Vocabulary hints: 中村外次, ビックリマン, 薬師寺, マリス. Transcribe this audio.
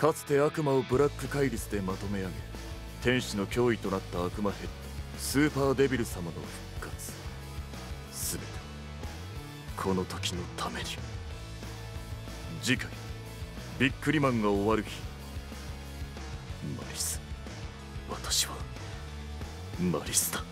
かつて悪魔をブラック戒律でまとめ上げ、天使の脅威となった悪魔ヘッドスーパーデビル様の復活、すべてこの時のために。次回ビックリマンが終わる日。マリス、私はマリスだ。